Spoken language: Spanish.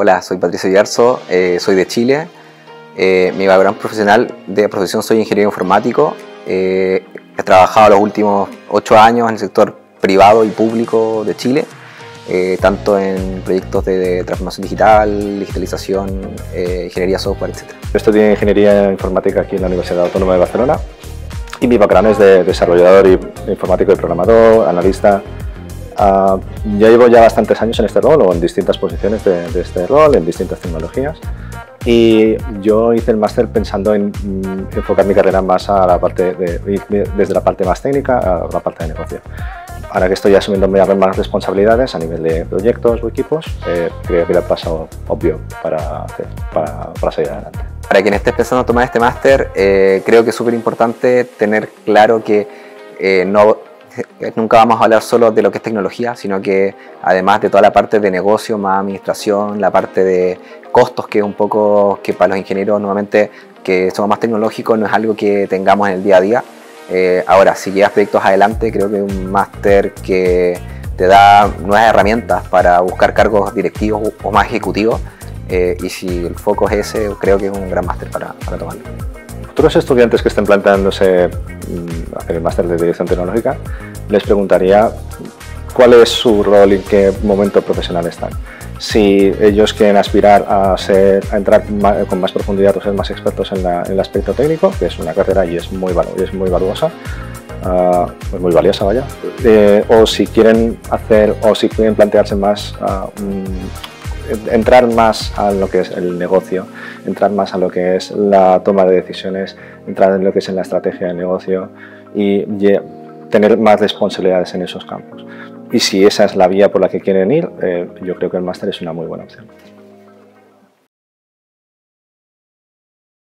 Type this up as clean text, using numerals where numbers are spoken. Hola, soy Patricio Oyarzo, soy de Chile. Mi background profesional, de profesión soy ingeniero informático. He trabajado los últimos 8 años en el sector privado y público de Chile, tanto en proyectos de transformación digital, digitalización, ingeniería software, etc. Yo estudié ingeniería informática aquí en la Universidad Autónoma de Barcelona y mi background es de desarrollador informático y programador, analista. Yo llevo ya bastantes años en este rol o en distintas posiciones de este rol, en distintas tecnologías, y yo hice el máster pensando en enfocar mi carrera más a la parte desde la parte más técnica a la parte de negocio. Ahora que estoy asumiendo más responsabilidades a nivel de proyectos o equipos, creo que era el paso obvio para seguir adelante. Para quien esté pensando en tomar este máster, creo que es súper importante tener claro que nunca vamos a hablar solo de lo que es tecnología, sino que además de toda la parte de negocio, más administración, la parte de costos, que es un poco que para los ingenieros normalmente que somos más tecnológicos no es algo que tengamos en el día a día. Ahora, si llevas proyectos adelante, creo que un máster que te da nuevas herramientas para buscar cargos directivos o más ejecutivos, y si el foco es ese, creo que es un gran máster para tomarlo. Futuros estudiantes que estén planteándose hacer el máster de dirección tecnológica, les preguntaría cuál es su rol y en qué momento profesional están. Si ellos quieren aspirar a entrar con más profundidad o ser más expertos en el aspecto técnico, que es una carrera y es muy valiosa, pues muy valiosa, vaya. O si quieren plantearse más entrar más a lo que es el negocio, entrar más a lo que es la toma de decisiones, entrar en lo que es en la estrategia del negocio y tener más responsabilidades en esos campos. Y si esa es la vía por la que quieren ir, yo creo que el máster es una muy buena opción.